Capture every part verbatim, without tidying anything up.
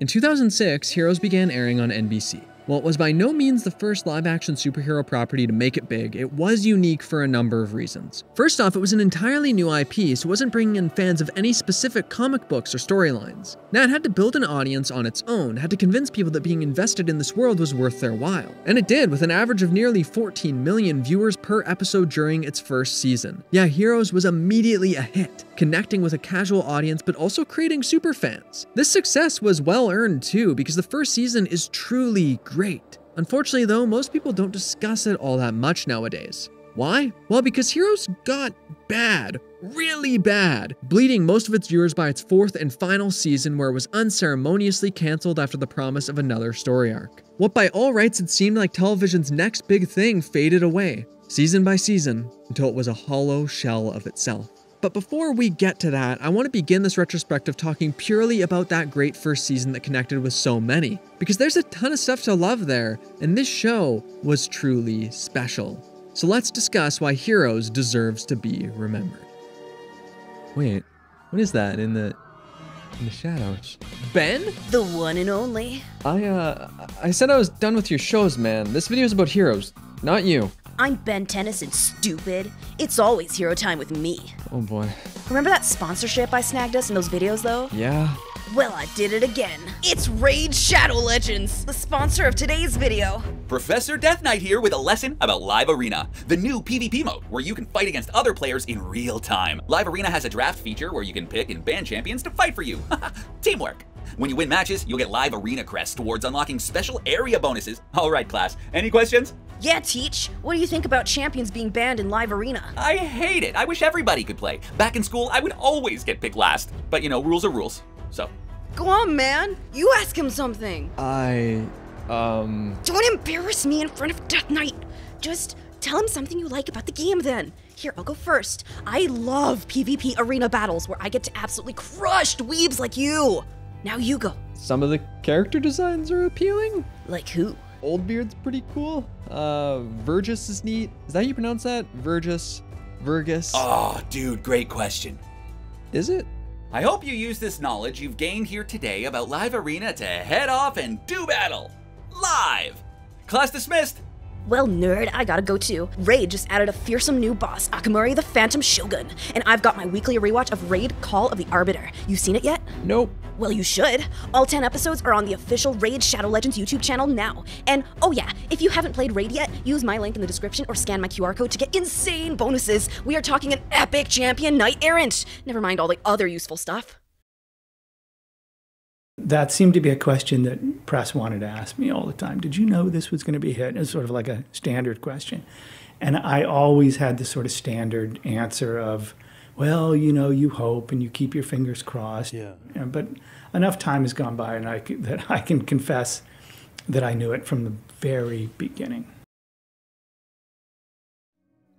In two thousand six, Heroes began airing on N B C. While it was by no means the first live-action superhero property to make it big, it was unique for a number of reasons. First off, it was an entirely new I P, so it wasn't bringing in fans of any specific comic books or storylines. Now, it had to build an audience on its own, had to convince people that being invested in this world was worth their while. And it did, with an average of nearly fourteen million viewers per episode during its first season. Yeah, Heroes was immediately a hit, connecting with a casual audience but also creating superfans. This success was well-earned too, because the first season is truly great. Unfortunately though, most people don't discuss it all that much nowadays. Why? Well, because Heroes got bad. Really bad, bleeding most of its viewers by its fourth and final season, where it was unceremoniously cancelled after the promise of another story arc. What by all rights had seemed like television's next big thing faded away, season by season, until it was a hollow shell of itself. But before we get to that, I want to begin this retrospective talking purely about that great first season that connected with so many, because there's a ton of stuff to love there, and this show was truly special. So let's discuss why Heroes deserves to be remembered. Wait, what is that in the in the shadows? Ben? The one and only. I, uh, I said I was done with your shows, man. This video is about Heroes, not you. I'm Ben Tennyson, stupid. It's always hero time with me. Oh boy. Remember that sponsorship I snagged us in those videos though? Yeah. Well, I did it again. It's RAID Shadow Legends, the sponsor of today's video. Professor Death Knight here with a lesson about Live Arena, the new PvP mode where you can fight against other players in real time. Live Arena has a draft feature where you can pick and ban champions to fight for you. Teamwork. When you win matches, you'll get Live Arena crests towards unlocking special area bonuses. All right, class, any questions? Yeah, Teach. What do you think about champions being banned in Live Arena? I hate it. I wish everybody could play. Back in school, I would always get picked last. But you know, rules are rules, so. Go on, man. You ask him something. I, um... Don't embarrass me in front of Death Knight. Just tell him something you like about the game then. Here, I'll go first. I love PvP arena battles where I get to absolutely crush dweebs like you. Now you go. Some of the character designs are appealing. Like who? Oldbeard's pretty cool. Uh, Vergus is neat. Is that how you pronounce that? Vergus? Vergus? Oh, dude, great question. Is it? I hope you use this knowledge you've gained here today about Live Arena to head off and do battle. Live! Class dismissed. Well, nerd, I gotta go too. Raid just added a fearsome new boss, Akamuri the Phantom Shogun, and I've got my weekly rewatch of Raid Call of the Arbiter. You seen it yet? Nope. Well, you should. All ten episodes are on the official Raid Shadow Legends YouTube channel now. And oh yeah, if you haven't played Raid yet, use my link in the description or scan my Q R code to get insane bonuses. We are talking an epic champion knight-errant. Never mind all the other useful stuff. That seemed to be a question that press wanted to ask me all the time. Did you know this was going to be hit? It's sort of like a standard question. And I always had this sort of standard answer of, well, you know, you hope and you keep your fingers crossed. Yeah. But enough time has gone by and I, that I can confess that I knew it from the very beginning.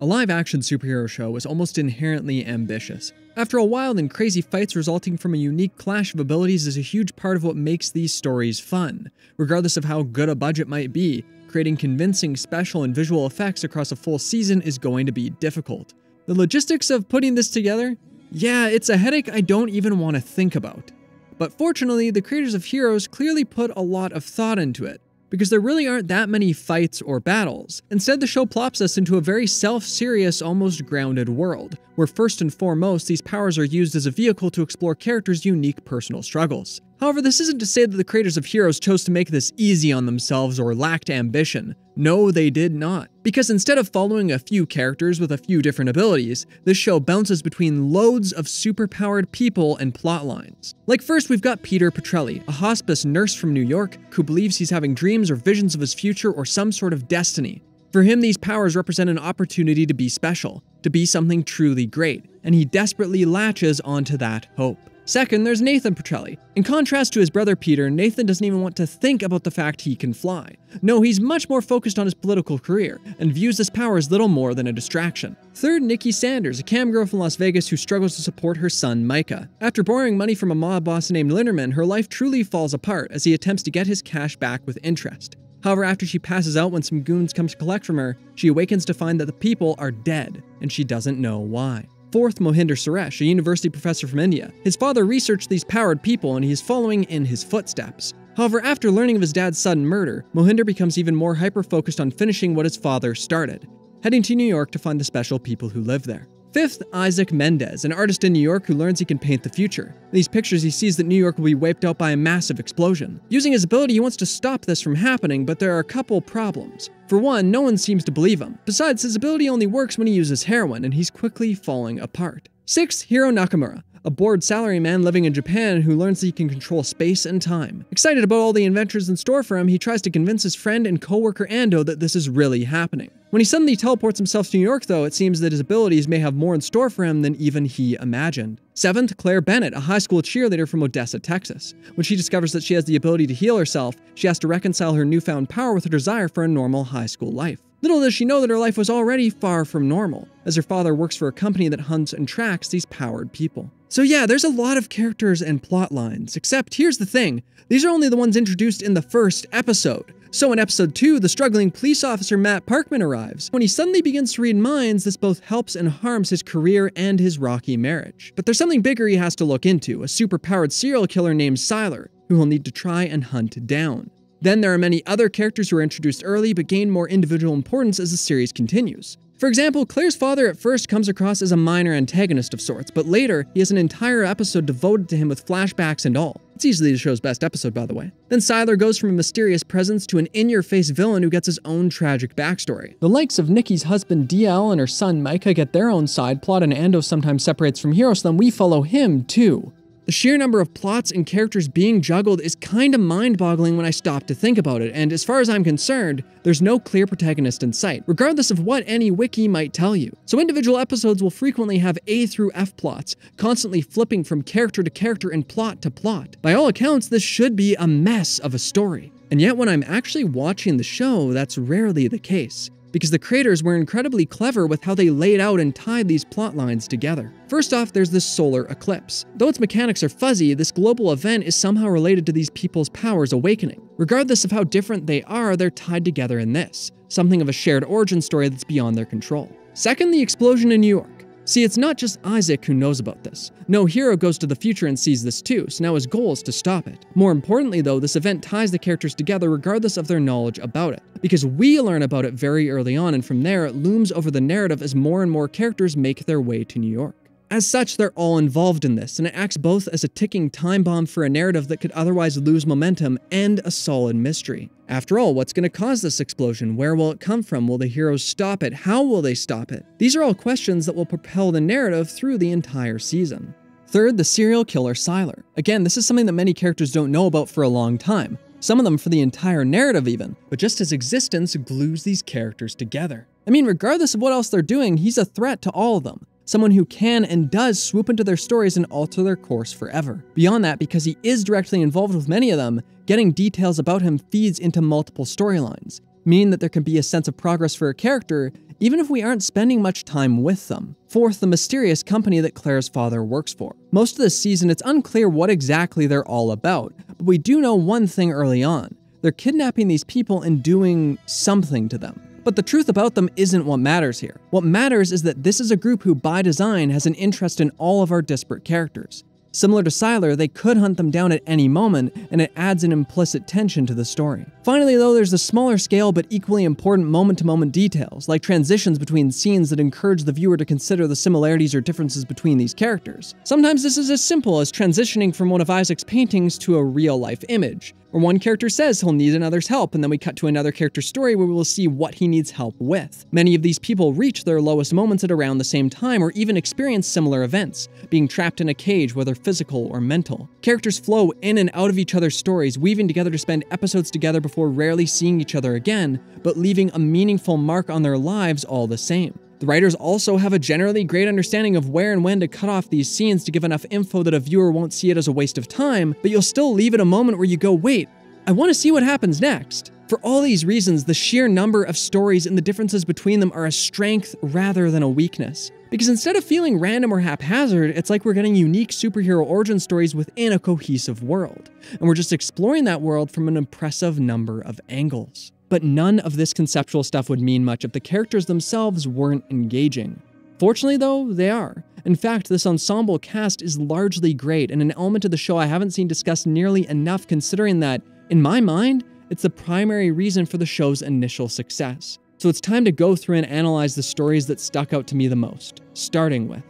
A live-action superhero show was almost inherently ambitious. After a wild and crazy fights resulting from a unique clash of abilities is a huge part of what makes these stories fun. Regardless of how good a budget might be, creating convincing special and visual effects across a full season is going to be difficult. The logistics of putting this together? Yeah, it's a headache I don't even want to think about. But fortunately, the creators of Heroes clearly put a lot of thought into it, because there really aren't that many fights or battles. Instead, the show plops us into a very self-serious, almost grounded world, where first and foremost, these powers are used as a vehicle to explore characters' unique personal struggles. However, this isn't to say that the creators of Heroes chose to make this easy on themselves or lacked ambition. No, they did not. Because instead of following a few characters with a few different abilities, this show bounces between loads of superpowered people and plotlines. Like first, we've got Peter Petrelli, a hospice nurse from New York who believes he's having dreams or visions of his future or some sort of destiny. For him, these powers represent an opportunity to be special, to be something truly great, and he desperately latches onto that hope. Second, there's Nathan Petrelli. In contrast to his brother Peter, Nathan doesn't even want to think about the fact he can fly. No, he's much more focused on his political career, and views this power as little more than a distraction. Third, Nikki Sanders, a cam girl from Las Vegas who struggles to support her son, Micah. After borrowing money from a mob boss named Linderman, her life truly falls apart as he attempts to get his cash back with interest. However, after she passes out when some goons come to collect from her, she awakens to find that the people are dead, and she doesn't know why. fourth Mohinder Suresh, a university professor from India. His father researched these powered people, and he is following in his footsteps. However, after learning of his dad's sudden murder, Mohinder becomes even more hyper-focused on finishing what his father started, heading to New York to find the special people who live there. Fifth, Isaac Mendez, an artist in New York who learns he can paint the future. In these pictures, he sees that New York will be wiped out by a massive explosion. Using his ability, he wants to stop this from happening, but there are a couple problems. For one, no one seems to believe him. Besides, his ability only works when he uses heroin, and he's quickly falling apart. Sixth, Hiro Nakamura, a bored salaryman living in Japan who learns that he can control space and time. Excited about all the adventures in store for him, he tries to convince his friend and co-worker Ando that this is really happening. When he suddenly teleports himself to New York, though, it seems that his abilities may have more in store for him than even he imagined. Seventh, Claire Bennett, a high school cheerleader from Odessa, Texas. When she discovers that she has the ability to heal herself, she has to reconcile her newfound power with her desire for a normal high school life. Little does she know that her life was already far from normal, as her father works for a company that hunts and tracks these powered people. So yeah, there's a lot of characters and plot lines, except here's the thing, these are only the ones introduced in the first episode. So in episode two, the struggling police officer Matt Parkman arrives. When he suddenly begins to read minds, this both helps and harms his career and his rocky marriage. But there's something bigger he has to look into, a super-powered serial killer named Sylar, who he'll need to try and hunt down. Then there are many other characters who are introduced early but gain more individual importance as the series continues. For example, Claire's father at first comes across as a minor antagonist of sorts, but later he has an entire episode devoted to him with flashbacks and all. It's easily the show's best episode, by the way. Then Sylar goes from a mysterious presence to an in-your-face villain who gets his own tragic backstory. The likes of Nikki's husband D L and her son Micah get their own side plot, and Ando sometimes separates from Heroes, so then we follow him too. The sheer number of plots and characters being juggled is kinda mind-boggling when I stop to think about it, and as far as I'm concerned, there's no clear protagonist in sight, regardless of what any wiki might tell you. So individual episodes will frequently have A through F plots, constantly flipping from character to character and plot to plot. By all accounts, this should be a mess of a story. And yet when I'm actually watching the show, that's rarely the case, because the creators were incredibly clever with how they laid out and tied these plot lines together. First off, there's this solar eclipse. Though its mechanics are fuzzy, this global event is somehow related to these people's powers awakening. Regardless of how different they are, they're tied together in this, something of a shared origin story that's beyond their control. Second, the explosion in New York. See, it's not just Isaac who knows about this. No hero goes to the future and sees this too, so now his goal is to stop it. More importantly though, this event ties the characters together regardless of their knowledge about it, because we learn about it very early on, and from there it looms over the narrative as more and more characters make their way to New York. As such, they're all involved in this, and it acts both as a ticking time bomb for a narrative that could otherwise lose momentum and a solid mystery. After all, what's going to cause this explosion? Where will it come from? Will the heroes stop it? How will they stop it? These are all questions that will propel the narrative through the entire season. Third, the serial killer Sylar. Again, this is something that many characters don't know about for a long time. Some of them for the entire narrative even, but just his existence glues these characters together. I mean, regardless of what else they're doing, he's a threat to all of them. Someone who can and does swoop into their stories and alter their course forever. Beyond that, because he is directly involved with many of them, getting details about him feeds into multiple storylines, meaning that there can be a sense of progress for a character, even if we aren't spending much time with them. Fourth, the mysterious company that Claire's father works for. Most of this season, it's unclear what exactly they're all about, but we do know one thing early on. They're kidnapping these people and doing something to them. But the truth about them isn't what matters here. What matters is that this is a group who, by design, has an interest in all of our disparate characters. Similar to Sylar, they could hunt them down at any moment, and it adds an implicit tension to the story. Finally though, there's the smaller scale but equally important moment-to-moment details, like transitions between scenes that encourage the viewer to consider the similarities or differences between these characters. Sometimes this is as simple as transitioning from one of Isaac's paintings to a real-life image, where one character says he'll need another's help, and then we cut to another character's story where we'll see what he needs help with. Many of these people reach their lowest moments at around the same time, or even experience similar events, being trapped in a cage, whether physical or mental. Characters flow in and out of each other's stories, weaving together to spend episodes together before rarely seeing each other again, but leaving a meaningful mark on their lives all the same. The writers also have a generally great understanding of where and when to cut off these scenes to give enough info that a viewer won't see it as a waste of time, but you'll still leave it a moment where you go, wait, I want to see what happens next. For all these reasons, the sheer number of stories and the differences between them are a strength rather than a weakness. Because instead of feeling random or haphazard, it's like we're getting unique superhero origin stories within a cohesive world, and we're just exploring that world from an impressive number of angles. But none of this conceptual stuff would mean much if the characters themselves weren't engaging. Fortunately, though, they are. In fact, this ensemble cast is largely great, and an element of the show I haven't seen discussed nearly enough, considering that, in my mind, it's the primary reason for the show's initial success. So it's time to go through and analyze the stories that stuck out to me the most, starting with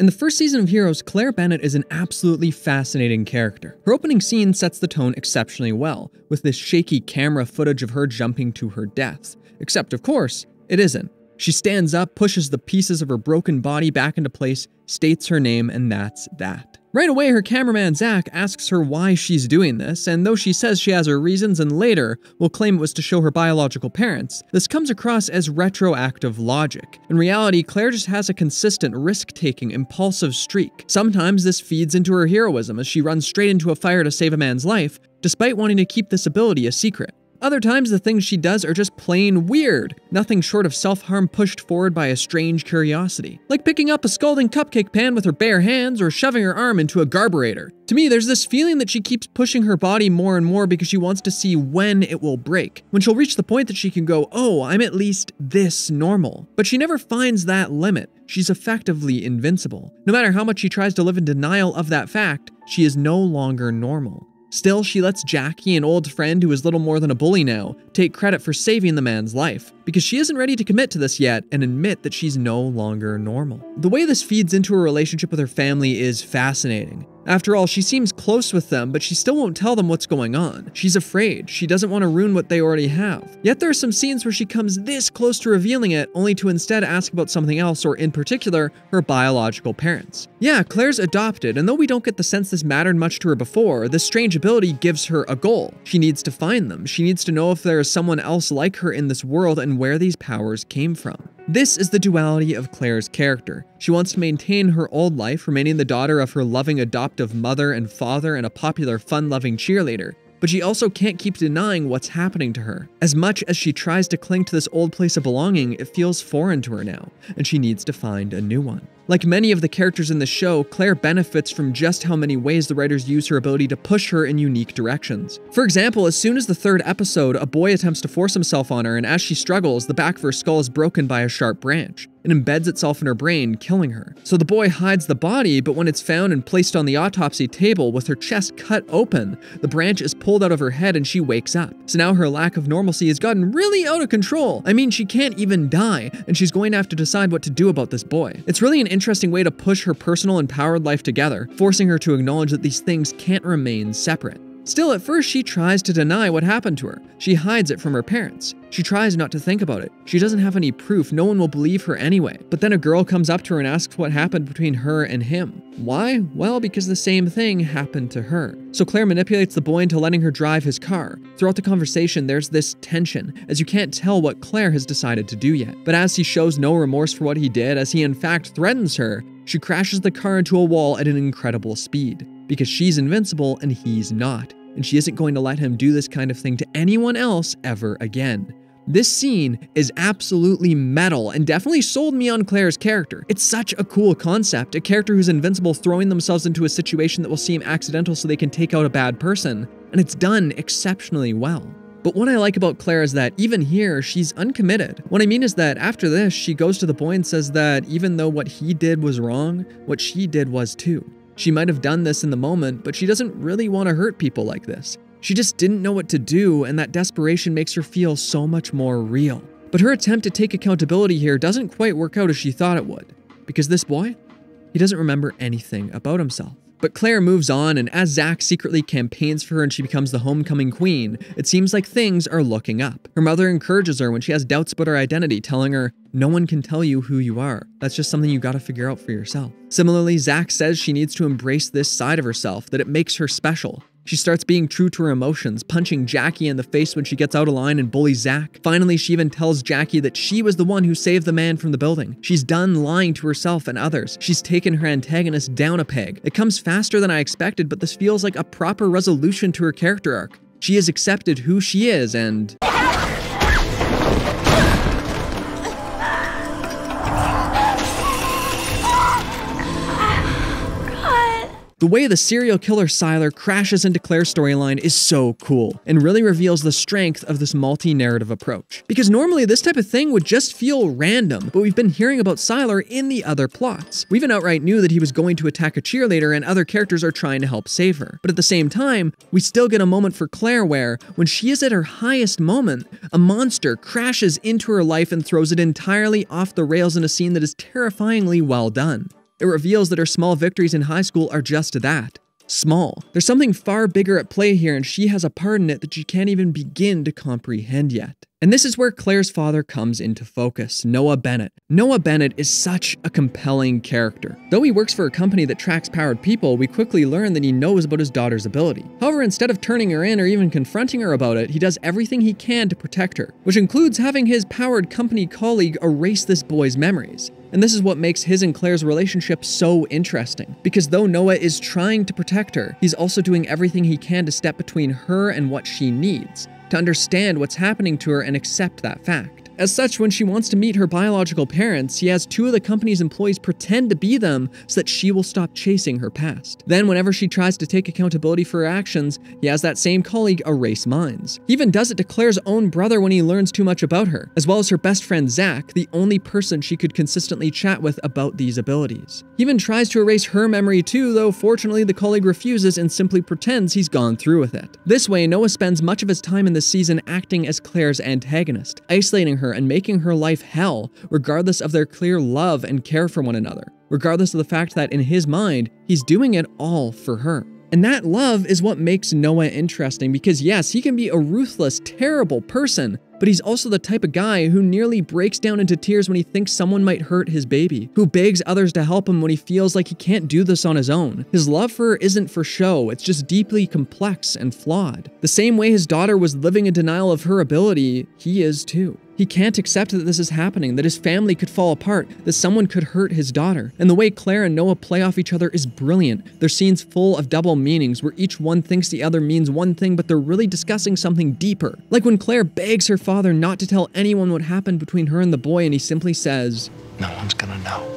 in the first season of Heroes, Claire Bennett is an absolutely fascinating character. Her opening scene sets the tone exceptionally well, with this shaky camera footage of her jumping to her death. Except, of course, it isn't. She stands up, pushes the pieces of her broken body back into place, states her name, and that's that. Right away, her cameraman Zach asks her why she's doing this, and though she says she has her reasons and later will claim it was to show her biological parents, this comes across as retroactive logic. In reality, Claire just has a consistent, risk-taking, impulsive streak. Sometimes this feeds into her heroism as she runs straight into a fire to save a man's life, despite wanting to keep this ability a secret. Other times, the things she does are just plain weird, nothing short of self-harm pushed forward by a strange curiosity. Like picking up a scalding cupcake pan with her bare hands or shoving her arm into a carburetor. To me, there's this feeling that she keeps pushing her body more and more because she wants to see when it will break, when she'll reach the point that she can go, oh, I'm at least this normal. But she never finds that limit. She's effectively invincible. No matter how much she tries to live in denial of that fact, she is no longer normal. Still, she lets Jackie, an old friend who is little more than a bully now, take credit for saving the man's life, because she isn't ready to commit to this yet and admit that she's no longer normal. The way this feeds into her relationship with her family is fascinating. After all, she seems close with them, but she still won't tell them what's going on. She's afraid. She doesn't want to ruin what they already have. Yet there are some scenes where she comes this close to revealing it, only to instead ask about something else, or in particular, her biological parents. Yeah, Claire's adopted, and though we don't get the sense this mattered much to her before, this strange ability gives her a goal. She needs to find them. She needs to know if there is someone else like her in this world and where these powers came from. This is the duality of Claire's character. She wants to maintain her old life, remaining the daughter of her loving adoptive mother and father and a popular, fun-loving cheerleader, but she also can't keep denying what's happening to her. As much as she tries to cling to this old place of belonging, it feels foreign to her now, and she needs to find a new one. Like many of the characters in the show, Claire benefits from just how many ways the writers use her ability to push her in unique directions. For example, as soon as the third episode, a boy attempts to force himself on her, and as she struggles, the back of her skull is broken by a sharp branch. It embeds itself in her brain, killing her. So the boy hides the body, but when it's found and placed on the autopsy table with her chest cut open, the branch is pulled out of her head and she wakes up. So now her lack of normalcy has gotten really out of control. I mean, she can't even die, and she's going to have to decide what to do about this boy. It's really an interesting way to push her personal and powered life together, forcing her to acknowledge that these things can't remain separate. Still, at first, she tries to deny what happened to her. She hides it from her parents. She tries not to think about it. She doesn't have any proof. No one will believe her anyway. But then a girl comes up to her and asks what happened between her and him. Why? Well, because the same thing happened to her. So Claire manipulates the boy into letting her drive his car. Throughout the conversation, there's this tension, as you can't tell what Claire has decided to do yet. But as he shows no remorse for what he did, as he in fact threatens her, she crashes the car into a wall at an incredible speed. Because she's invincible and he's not. And she isn't going to let him do this kind of thing to anyone else ever again. This scene is absolutely metal and definitely sold me on Claire's character. It's such a cool concept, a character who's invincible throwing themselves into a situation that will seem accidental so they can take out a bad person, and it's done exceptionally well. But what I like about Claire is that, even here, she's uncommitted. What I mean is that after this, she goes to the boy and says that even though what he did was wrong, what she did was too. She might have done this in the moment, but she doesn't really want to hurt people like this. She just didn't know what to do, and that desperation makes her feel so much more real. But her attempt to take accountability here doesn't quite work out as she thought it would, because this boy, he doesn't remember anything about himself. But Claire moves on, and as Zach secretly campaigns for her and she becomes the homecoming queen, it seems like things are looking up. Her mother encourages her when she has doubts about her identity, telling her, no one can tell you who you are. That's just something you gotta figure out for yourself. Similarly, Zach says she needs to embrace this side of herself, that it makes her special. She starts being true to her emotions, punching Jackie in the face when she gets out of line and bullies Zach. Finally, she even tells Jackie that she was the one who saved the man from the building. She's done lying to herself and others. She's taken her antagonist down a peg. It comes faster than I expected, but this feels like a proper resolution to her character arc. She has accepted who she is and... The way the serial killer Sylar crashes into Claire's storyline is so cool, and really reveals the strength of this multi-narrative approach. Because normally this type of thing would just feel random, but we've been hearing about Sylar in the other plots. We even outright knew that he was going to attack a cheerleader and other characters are trying to help save her. But at the same time, we still get a moment for Claire where, when she is at her highest moment, a monster crashes into her life and throws it entirely off the rails in a scene that is terrifyingly well done. It reveals that her small victories in high school are just that. Small. There's something far bigger at play here, and she has a part in it that she can't even begin to comprehend yet. And this is where Claire's father comes into focus, Noah Bennett. Noah Bennett is such a compelling character. Though he works for a company that tracks powered people, we quickly learn that he knows about his daughter's ability. However, instead of turning her in or even confronting her about it, he does everything he can to protect her, which includes having his powered company colleague erase this boy's memories. And this is what makes his and Claire's relationship so interesting, because though Noah is trying to protect her, he's also doing everything he can to step between her and what she needs, to understand what's happening to her and accept that fact. As such, when she wants to meet her biological parents, he has two of the company's employees pretend to be them so that she will stop chasing her past. Then, whenever she tries to take accountability for her actions, he has that same colleague erase minds. He even does it to Claire's own brother when he learns too much about her, as well as her best friend Zach, the only person she could consistently chat with about these abilities. He even tries to erase her memory too, though fortunately the colleague refuses and simply pretends he's gone through with it. This way, Noah spends much of his time in this season acting as Claire's antagonist, isolating her and making her life hell, regardless of their clear love and care for one another, regardless of the fact that in his mind, he's doing it all for her. And that love is what makes Noah interesting, because yes, he can be a ruthless, terrible person, but he's also the type of guy who nearly breaks down into tears when he thinks someone might hurt his baby, who begs others to help him when he feels like he can't do this on his own. His love for her isn't for show, it's just deeply complex and flawed. The same way his daughter was living in denial of her ability, he is too. He can't accept that this is happening, that his family could fall apart, that someone could hurt his daughter. And the way Claire and Noah play off each other is brilliant. Their scenes full of double meanings, where each one thinks the other means one thing, but they're really discussing something deeper. Like when Claire begs her father not to tell anyone what happened between her and the boy, and he simply says, "No one's gonna know."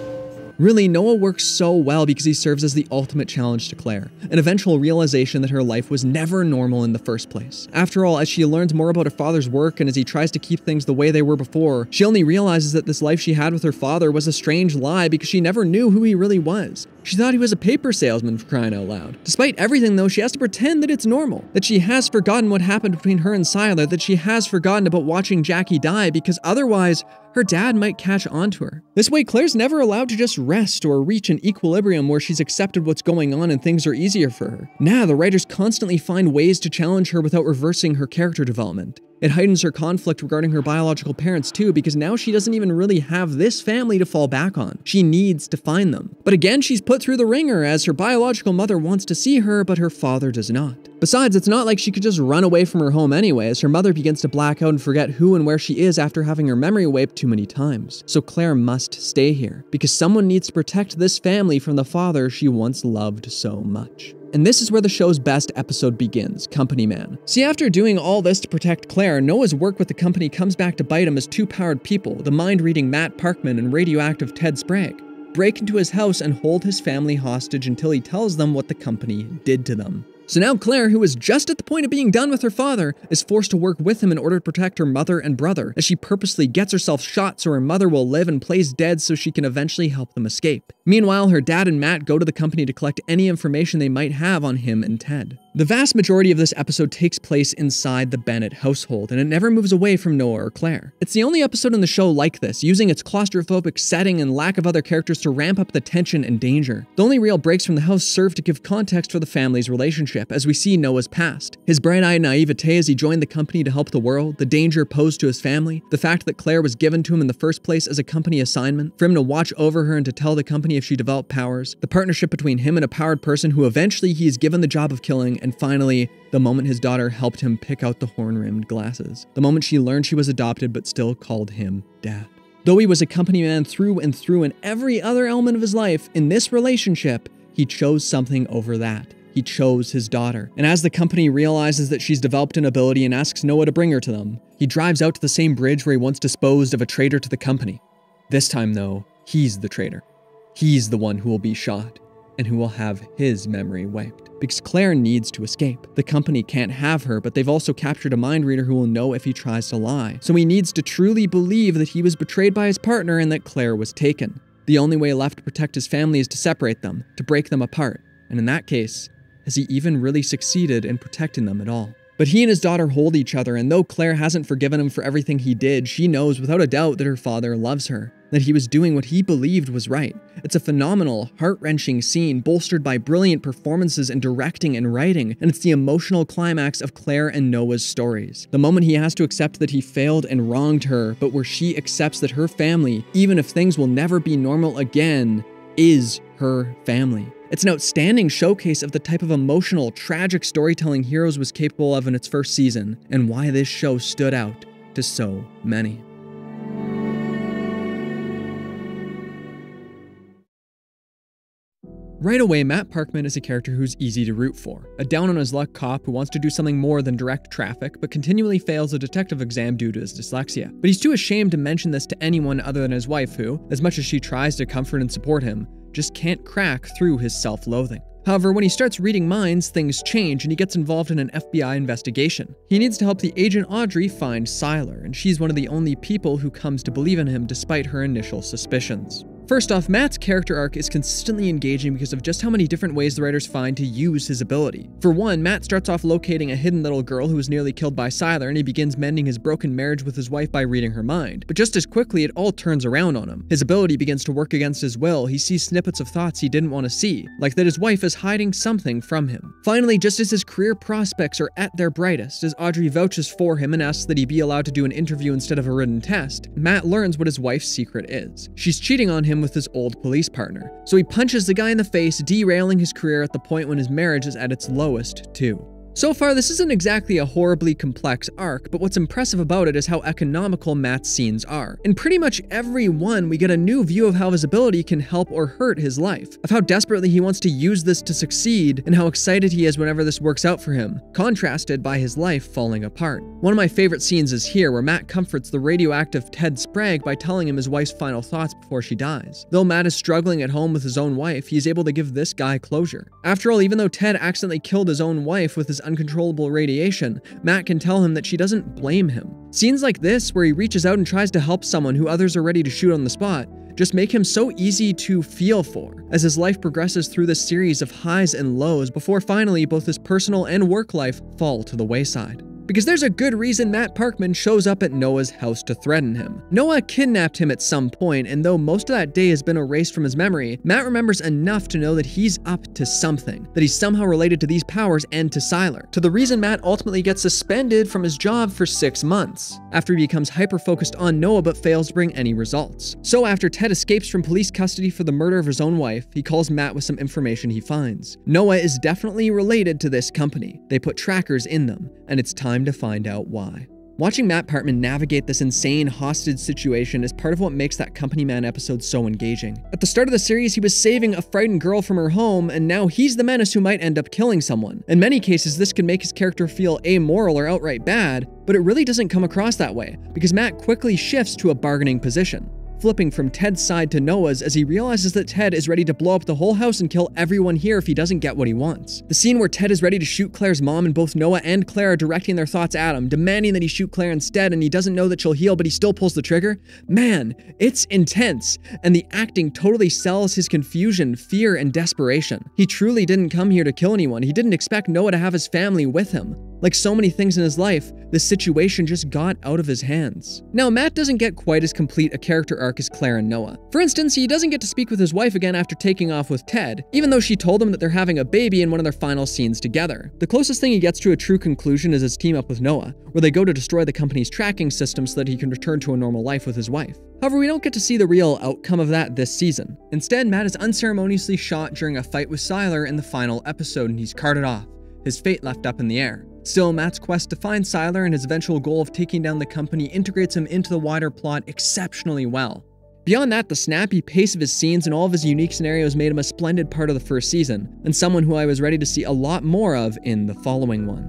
Really, Noah works so well because he serves as the ultimate challenge to Claire, an eventual realization that her life was never normal in the first place. After all, as she learns more about her father's work and as he tries to keep things the way they were before, she only realizes that this life she had with her father was a strange lie because she never knew who he really was. She thought he was a paper salesman, for crying out loud. Despite everything though, she has to pretend that it's normal, that she has forgotten what happened between her and Sylar, that she has forgotten about watching Jackie die because otherwise, her dad might catch on to her. This way, Claire's never allowed to just rest or reach an equilibrium where she's accepted what's going on and things are easier for her. Now, the writers constantly find ways to challenge her without reversing her character development. It heightens her conflict regarding her biological parents too, because now she doesn't even really have this family to fall back on. She needs to find them. But again, she's put through the ringer as her biological mother wants to see her, but her father does not. Besides, it's not like she could just run away from her home anyway, as her mother begins to black out and forget who and where she is after having her memory wiped too many times. So Claire must stay here, because someone needs to protect this family from the father she once loved so much. And this is where the show's best episode begins, Company Man. See, after doing all this to protect Claire, Noah's work with the company comes back to bite him as two powered people, the mind-reading Matt Parkman and radioactive Ted Sprague, break into his house and hold his family hostage until he tells them what the company did to them. So now Claire, who is just at the point of being done with her father, is forced to work with him in order to protect her mother and brother, as she purposely gets herself shot so her mother will live and plays dead so she can eventually help them escape. Meanwhile, her dad and Matt go to the company to collect any information they might have on him and Ted. The vast majority of this episode takes place inside the Bennett household, and it never moves away from Noah or Claire. It's the only episode in the show like this, using its claustrophobic setting and lack of other characters to ramp up the tension and danger. The only real breaks from the house serve to give context for the family's relationship, as we see Noah's past. His bright-eyed naivete as he joined the company to help the world, the danger posed to his family, the fact that Claire was given to him in the first place as a company assignment, for him to watch over her and to tell the company if she developed powers, the partnership between him and a powered person who eventually he is given the job of killing, and finally, the moment his daughter helped him pick out the horn-rimmed glasses. The moment she learned she was adopted but still called him Dad. Though he was a company man through and through in every other element of his life, in this relationship, he chose something over that. He chose his daughter. And as the company realizes that she's developed an ability and asks Noah to bring her to them, he drives out to the same bridge where he once disposed of a traitor to the company. This time though, he's the traitor. He's the one who will be shot. and who will have his memory wiped. Because Claire needs to escape. The company can't have her, but they've also captured a mind reader who will know if he tries to lie. So he needs to truly believe that he was betrayed by his partner and that Claire was taken. The only way left to protect his family is to separate them, to break them apart. And in that case, has he even really succeeded in protecting them at all? But he and his daughter hold each other, and though Claire hasn't forgiven him for everything he did, she knows without a doubt that her father loves her, that he was doing what he believed was right. It's a phenomenal, heart-wrenching scene bolstered by brilliant performances in directing and writing, and it's the emotional climax of Claire and Noah's stories. The moment he has to accept that he failed and wronged her, but where she accepts that her family, even if things will never be normal again, is her family. It's an outstanding showcase of the type of emotional, tragic storytelling Heroes was capable of in its first season, and why this show stood out to so many. Right away, Matt Parkman is a character who's easy to root for. A down-on-his-luck cop who wants to do something more than direct traffic, but continually fails a detective exam due to his dyslexia. But he's too ashamed to mention this to anyone other than his wife who, as much as she tries to comfort and support him, just can't crack through his self-loathing. However, when he starts reading minds, things change and he gets involved in an F B I investigation. He needs to help the agent Audrey find Sylar, and she's one of the only people who comes to believe in him despite her initial suspicions. First off, Matt's character arc is consistently engaging because of just how many different ways the writers find to use his ability. For one, Matt starts off locating a hidden little girl who was nearly killed by Sylar, and he begins mending his broken marriage with his wife by reading her mind. But just as quickly, it all turns around on him. His ability begins to work against his will. He sees snippets of thoughts he didn't want to see, like that his wife is hiding something from him. Finally, just as his career prospects are at their brightest, as Audrey vouches for him and asks that he be allowed to do an interview instead of a written test, Matt learns what his wife's secret is. She's cheating on him him with his old police partner. So he punches the guy in the face, derailing his career at the point when his marriage is at its lowest, too. So far, this isn't exactly a horribly complex arc, but what's impressive about it is how economical Matt's scenes are. In pretty much every one, we get a new view of how his ability can help or hurt his life, of how desperately he wants to use this to succeed, and how excited he is whenever this works out for him, contrasted by his life falling apart. One of my favorite scenes is here, where Matt comforts the radioactive Ted Sprague by telling him his wife's final thoughts before she dies. Though Matt is struggling at home with his own wife, he is able to give this guy closure. After all, even though Ted accidentally killed his own wife with his uncontrollable radiation, Matt can tell him that she doesn't blame him. Scenes like this, where he reaches out and tries to help someone who others are ready to shoot on the spot, just make him so easy to feel for, as his life progresses through this series of highs and lows before finally both his personal and work life fall to the wayside. Because there's a good reason Matt Parkman shows up at Noah's house to threaten him. Noah kidnapped him at some point, and though most of that day has been erased from his memory, Matt remembers enough to know that he's up to something, that he's somehow related to these powers and to Sylar, to the reason Matt ultimately gets suspended from his job for six months, after he becomes hyper-focused on Noah but fails to bring any results. So after Ted escapes from police custody for the murder of his own wife, he calls Matt with some information he finds. Noah is definitely related to this company. They put trackers in them, and it's time to find out why. Watching Matt Parkman navigate this insane hostage situation is part of what makes that Company Man episode so engaging. At the start of the series, he was saving a frightened girl from her home, and now he's the menace who might end up killing someone. In many cases, this can make his character feel amoral or outright bad, but it really doesn't come across that way, because Matt quickly shifts to a bargaining position, flipping from Ted's side to Noah's as he realizes that Ted is ready to blow up the whole house and kill everyone here if he doesn't get what he wants. The scene where Ted is ready to shoot Claire's mom and both Noah and Claire are directing their thoughts at him, demanding that he shoot Claire instead, and he doesn't know that she'll heal, but he still pulls the trigger. Man, it's intense, and the acting totally sells his confusion, fear, and desperation. He truly didn't come here to kill anyone. He didn't expect Noah to have his family with him. Like so many things in his life, this situation just got out of his hands. Now, Matt doesn't get quite as complete a character arc as Claire and Noah. For instance, he doesn't get to speak with his wife again after taking off with Ted, even though she told him that they're having a baby in one of their final scenes together. The closest thing he gets to a true conclusion is his team up with Noah, where they go to destroy the company's tracking system so that he can return to a normal life with his wife. However, we don't get to see the real outcome of that this season. Instead, Matt is unceremoniously shot during a fight with Sylar in the final episode, and he's carted off, his fate left up in the air. Still, Matt's quest to find Sylar and his eventual goal of taking down the company integrates him into the wider plot exceptionally well. Beyond that, the snappy pace of his scenes and all of his unique scenarios made him a splendid part of the first season, and someone who I was ready to see a lot more of in the following one.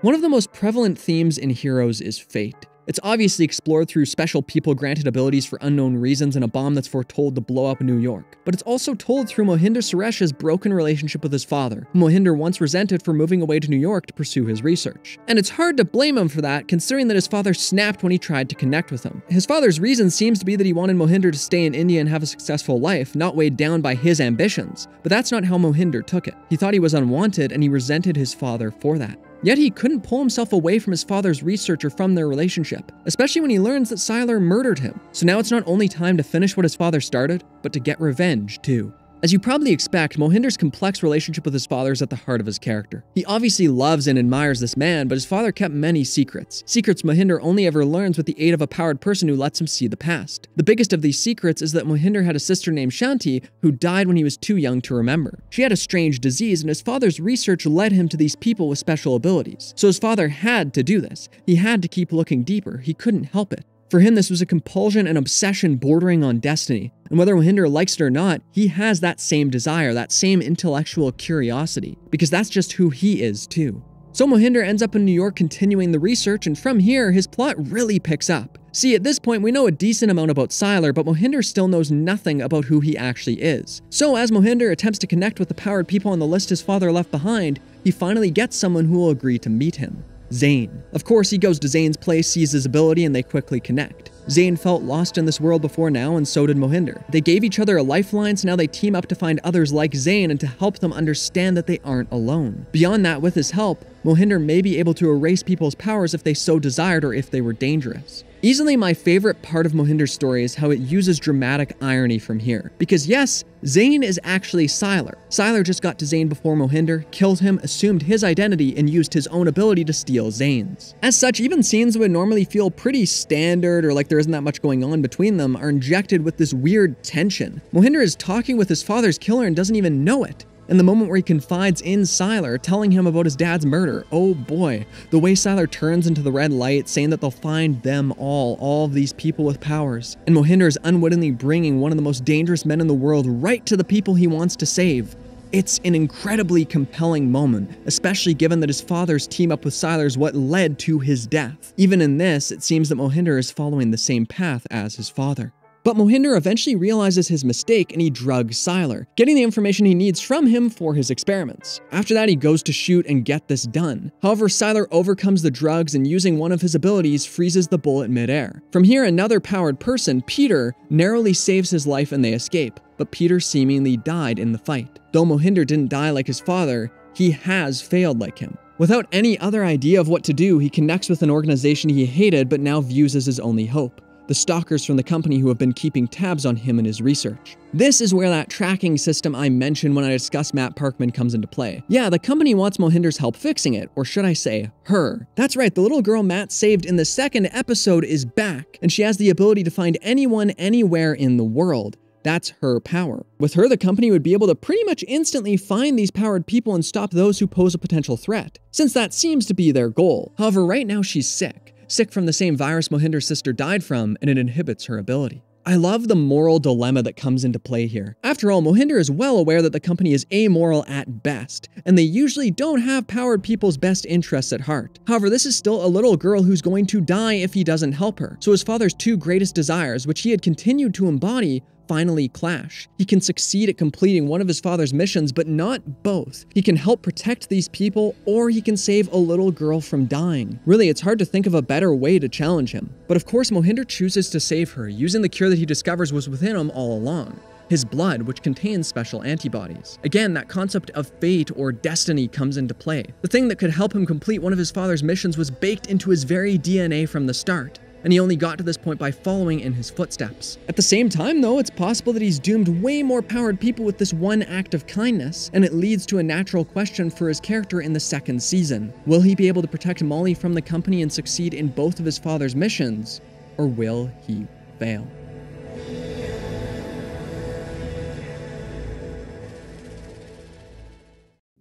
One of the most prevalent themes in Heroes is fate. It's obviously explored through special people granted abilities for unknown reasons and a bomb that's foretold to blow up New York. But it's also told through Mohinder Suresh's broken relationship with his father, whom Mohinder once resented for moving away to New York to pursue his research. And it's hard to blame him for that, considering that his father snapped when he tried to connect with him. His father's reason seems to be that he wanted Mohinder to stay in India and have a successful life, not weighed down by his ambitions. But that's not how Mohinder took it. He thought he was unwanted, and he resented his father for that. Yet he couldn't pull himself away from his father's research or from their relationship, especially when he learns that Sylar murdered him. So now it's not only time to finish what his father started, but to get revenge too. As you probably expect, Mohinder's complex relationship with his father is at the heart of his character. He obviously loves and admires this man, but his father kept many secrets. Secrets Mohinder only ever learns with the aid of a powered person who lets him see the past. The biggest of these secrets is that Mohinder had a sister named Shanti who died when he was too young to remember. She had a strange disease, and his father's research led him to these people with special abilities. So his father had to do this. He had to keep looking deeper. He couldn't help it. For him, this was a compulsion and obsession bordering on destiny. And whether Mohinder likes it or not, he has that same desire, that same intellectual curiosity, because that's just who he is too. So Mohinder ends up in New York continuing the research, and from here, his plot really picks up. See, at this point, we know a decent amount about Sylar, but Mohinder still knows nothing about who he actually is. So as Mohinder attempts to connect with the powered people on the list his father left behind, he finally gets someone who will agree to meet him. Zane. Of course, he goes to Zane's place, sees his ability, and they quickly connect. Zane felt lost in this world before now, and so did Mohinder. They gave each other a lifeline, so now they team up to find others like Zane and to help them understand that they aren't alone. Beyond that, with his help, Mohinder may be able to erase people's powers if they so desired or if they were dangerous. Easily my favorite part of Mohinder's story is how it uses dramatic irony from here. Because yes, Zane is actually Sylar. Sylar just got to Zane before Mohinder, killed him, assumed his identity, and used his own ability to steal Zane's. As such, even scenes that would normally feel pretty standard or like there isn't that much going on between them are injected with this weird tension. Mohinder is talking with his father's killer and doesn't even know it. And the moment where he confides in Sylar, telling him about his dad's murder, oh boy. The way Sylar turns into the red light, saying that they'll find them all, all of these people with powers. And Mohinder is unwittingly bringing one of the most dangerous men in the world right to the people he wants to save. It's an incredibly compelling moment, especially given that his father's team up with Sylar's what led to his death. Even in this, it seems that Mohinder is following the same path as his father. But Mohinder eventually realizes his mistake and he drugs Sylar, getting the information he needs from him for his experiments. After that, he goes to shoot and get this done. However, Sylar overcomes the drugs and using one of his abilities freezes the bullet midair. From here, another powered person, Peter, narrowly saves his life and they escape, but Peter seemingly died in the fight. Though Mohinder didn't die like his father, he has failed like him. Without any other idea of what to do, he connects with an organization he hated but now views as his only hope. The stalkers from the company who have been keeping tabs on him and his research. This is where that tracking system I mentioned when I discussed Matt Parkman comes into play. Yeah, the company wants Mohinder's help fixing it, or should I say, her. That's right, the little girl Matt saved in the second episode is back, and she has the ability to find anyone anywhere in the world. That's her power. With her, the company would be able to pretty much instantly find these powered people and stop those who pose a potential threat, since that seems to be their goal. However, right now she's sick. sick from the same virus Mohinder's sister died from, and it inhibits her ability. I love the moral dilemma that comes into play here. After all, Mohinder is well aware that the company is amoral at best, and they usually don't have powered people's best interests at heart. However, this is still a little girl who's going to die if he doesn't help her. So his father's two greatest desires, which he had continued to embody, finally clash. He can succeed at completing one of his father's missions, but not both. He can help protect these people, or he can save a little girl from dying. Really, it's hard to think of a better way to challenge him. But of course, Mohinder chooses to save her, using the cure that he discovers was within him all along. His blood, which contains special antibodies. Again, that concept of fate or destiny comes into play. The thing that could help him complete one of his father's missions was baked into his very D N A from the start. And he only got to this point by following in his footsteps. At the same time, though, it's possible that he's doomed way more powered people with this one act of kindness, and it leads to a natural question for his character in the second season. Will he be able to protect Molly from the company and succeed in both of his father's missions, or will he fail?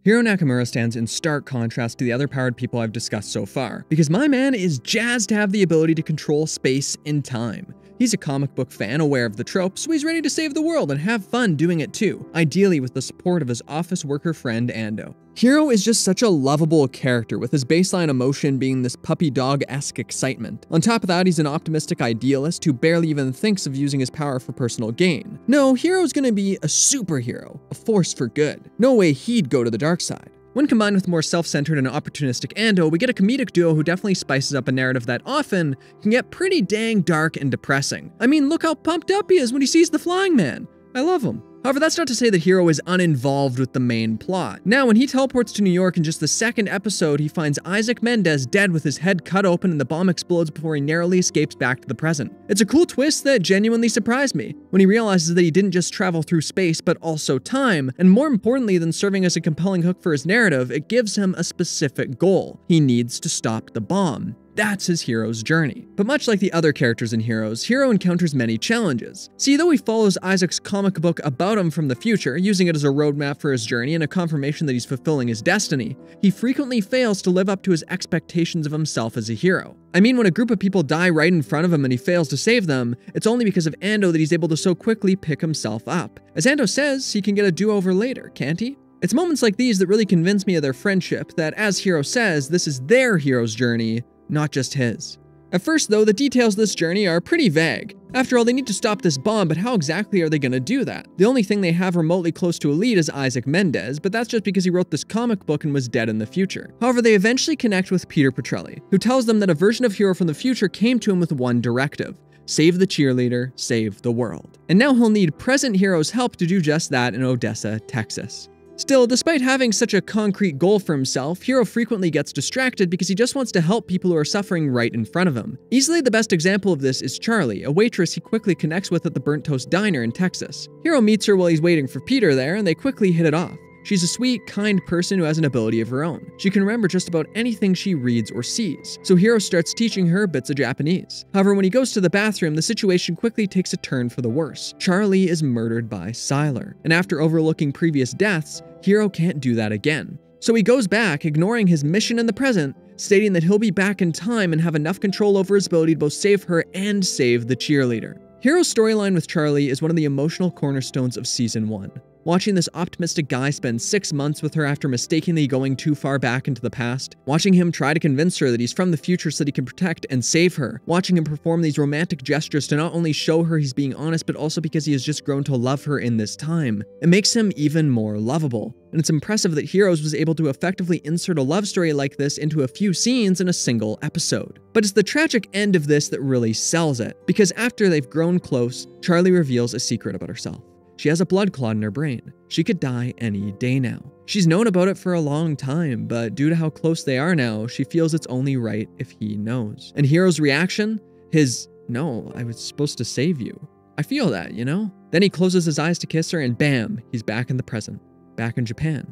Hiro Nakamura stands in stark contrast to the other powered people I've discussed so far, because my man is jazzed to have the ability to control space and time. He's a comic book fan, aware of the trope, so he's ready to save the world and have fun doing it too, ideally with the support of his office worker friend Ando. Hiro is just such a lovable character, with his baseline emotion being this puppy dog-esque excitement. On top of that, he's an optimistic idealist who barely even thinks of using his power for personal gain. No, Hiro's gonna be a superhero, a force for good. No way he'd go to the dark side. When combined with more self-centered and opportunistic Ando, we get a comedic duo who definitely spices up a narrative that often can get pretty dang dark and depressing. I mean, look how pumped up he is when he sees the flying man. I love him. However, that's not to say that Hiro is uninvolved with the main plot. Now, when he teleports to New York in just the second episode, he finds Isaac Mendez dead with his head cut open and the bomb explodes before he narrowly escapes back to the present. It's a cool twist that genuinely surprised me, when he realizes that he didn't just travel through space, but also time, and more importantly than serving as a compelling hook for his narrative, it gives him a specific goal. He needs to stop the bomb. That's his Hiro's journey. But much like the other characters in Heroes, Hiro encounters many challenges. See, though he follows Isaac's comic book about him from the future, using it as a roadmap for his journey and a confirmation that he's fulfilling his destiny, he frequently fails to live up to his expectations of himself as a hero. I mean, when a group of people die right in front of him and he fails to save them, it's only because of Ando that he's able to so quickly pick himself up. As Ando says, he can get a do-over later, can't he? It's moments like these that really convince me of their friendship, that as Hiro says, this is their hero's journey, not just his. At first, though, the details of this journey are pretty vague. After all, they need to stop this bomb, but how exactly are they going to do that? The only thing they have remotely close to a lead is Isaac Mendez, but that's just because he wrote this comic book and was dead in the future. However, they eventually connect with Peter Petrelli, who tells them that a version of Hiro from the future came to him with one directive: save the cheerleader, save the world. And now he'll need present Hiro's help to do just that in Odessa, Texas. Still, despite having such a concrete goal for himself, Hiro frequently gets distracted because he just wants to help people who are suffering right in front of him. Easily the best example of this is Charlie, a waitress he quickly connects with at the Burnt Toast Diner in Texas. Hiro meets her while he's waiting for Peter there, and they quickly hit it off. She's a sweet, kind person who has an ability of her own. She can remember just about anything she reads or sees, so Hiro starts teaching her bits of Japanese. However, when he goes to the bathroom, the situation quickly takes a turn for the worse. Charlie is murdered by Sylar, and after overlooking previous deaths, Hiro can't do that again. So he goes back, ignoring his mission in the present, stating that he'll be back in time and have enough control over his ability to both save her and save the cheerleader. Hiro's storyline with Charlie is one of the emotional cornerstones of Season one. Watching this optimistic guy spend six months with her after mistakenly going too far back into the past. Watching him try to convince her that he's from the future so that he can protect and save her. Watching him perform these romantic gestures to not only show her he's being honest, but also because he has just grown to love her in this time. It makes him even more lovable. And it's impressive that Heroes was able to effectively insert a love story like this into a few scenes in a single episode. But it's the tragic end of this that really sells it, because after they've grown close, Charlie reveals a secret about herself. She has a blood clot in her brain. She could die any day now. She's known about it for a long time, but due to how close they are now, she feels it's only right if he knows. And Hiro's reaction? His, "No, I was supposed to save you. I feel that, you know?" Then he closes his eyes to kiss her and bam, he's back in the present. Back in Japan.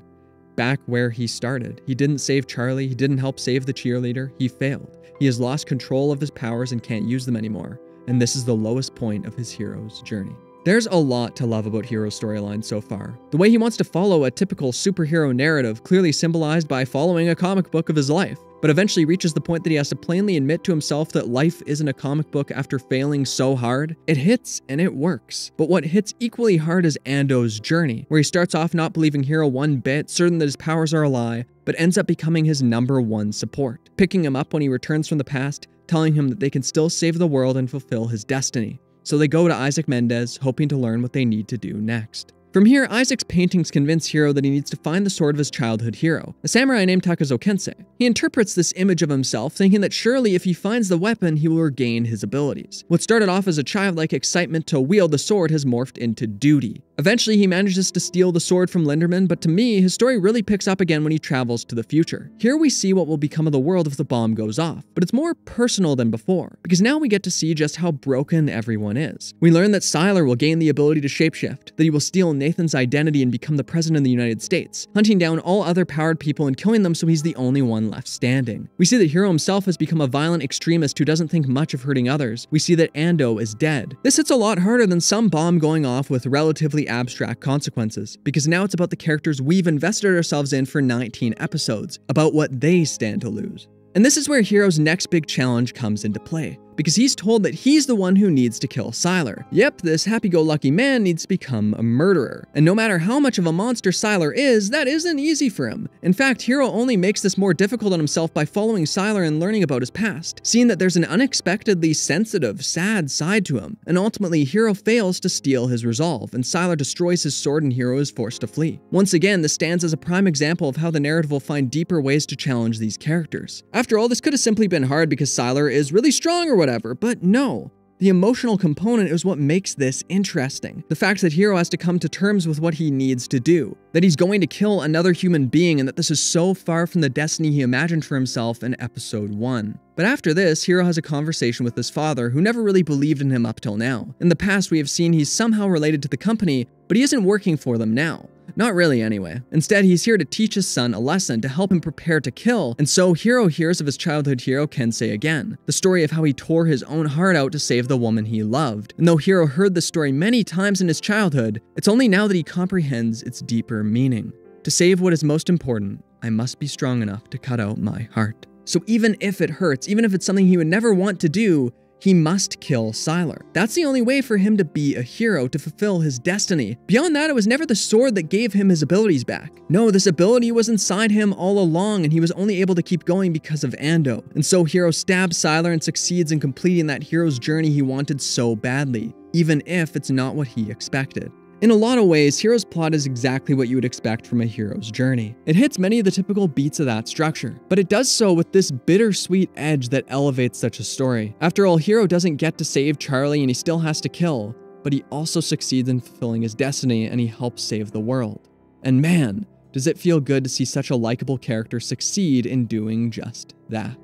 Back where he started. He didn't save Charlie, he didn't help save the cheerleader, he failed. He has lost control of his powers and can't use them anymore. And this is the lowest point of his hero's journey. There's a lot to love about Hiro's storyline so far. The way he wants to follow a typical superhero narrative, clearly symbolized by following a comic book of his life, but eventually reaches the point that he has to plainly admit to himself that life isn't a comic book after failing so hard. It hits and it works. But what hits equally hard is Ando's journey, where he starts off not believing Hiro one bit, certain that his powers are a lie, but ends up becoming his number one support, picking him up when he returns from the past, telling him that they can still save the world and fulfill his destiny. So they go to Isaac Mendez, hoping to learn what they need to do next. From here, Isaac's paintings convince Hiro that he needs to find the sword of his childhood hero, a samurai named Takezo Kensei. He interprets this image of himself, thinking that surely if he finds the weapon, he will regain his abilities. What started off as a childlike excitement to wield the sword has morphed into duty. Eventually, he manages to steal the sword from Linderman, but to me, his story really picks up again when he travels to the future. Here we see what will become of the world if the bomb goes off, but it's more personal than before, because now we get to see just how broken everyone is. We learn that Sylar will gain the ability to shapeshift, that he will steal Nathan's identity and become the president of the United States, hunting down all other powered people and killing them so he's the only one left standing. We see that Hiro himself has become a violent extremist who doesn't think much of hurting others. We see that Ando is dead. This hits a lot harder than some bomb going off with relatively abstract consequences, because now it's about the characters we've invested ourselves in for nineteen episodes, about what they stand to lose. And this is where Hiro's next big challenge comes into play, because he's told that he's the one who needs to kill Sylar. Yep, this happy-go-lucky man needs to become a murderer. And no matter how much of a monster Sylar is, that isn't easy for him. In fact, Hiro only makes this more difficult on himself by following Sylar and learning about his past, seeing that there's an unexpectedly sensitive, sad side to him. And ultimately, Hiro fails to steal his resolve, and Sylar destroys his sword and Hiro is forced to flee. Once again, this stands as a prime example of how the narrative will find deeper ways to challenge these characters. After all, this could have simply been hard because Sylar is really strong or whatever, but no. The emotional component is what makes this interesting. The fact that Hiro has to come to terms with what he needs to do, that he's going to kill another human being, and that this is so far from the destiny he imagined for himself in episode one. But after this, Hiro has a conversation with his father, who never really believed in him up till now. In the past, we have seen he's somehow related to the company, but he isn't working for them now. Not really, anyway. Instead, he's here to teach his son a lesson, to help him prepare to kill, and so Hiro hears of his childhood hero Kensei again, the story of how he tore his own heart out to save the woman he loved. And though Hiro heard this story many times in his childhood, it's only now that he comprehends its deeper meaning. To save what is most important, I must be strong enough to cut out my heart. So even if it hurts, even if it's something he would never want to do, he must kill Sylar. That's the only way for him to be a hero, to fulfill his destiny. Beyond that, it was never the sword that gave him his abilities back. No, this ability was inside him all along, and he was only able to keep going because of Ando. And so Hiro stabs Sylar and succeeds in completing that hero's journey he wanted so badly, even if it's not what he expected. In a lot of ways, Hiro's plot is exactly what you would expect from a hero's journey. It hits many of the typical beats of that structure, but it does so with this bittersweet edge that elevates such a story. After all, Hiro doesn't get to save Charlie and he still has to kill, but he also succeeds in fulfilling his destiny and he helps save the world. And man, does it feel good to see such a likable character succeed in doing just that.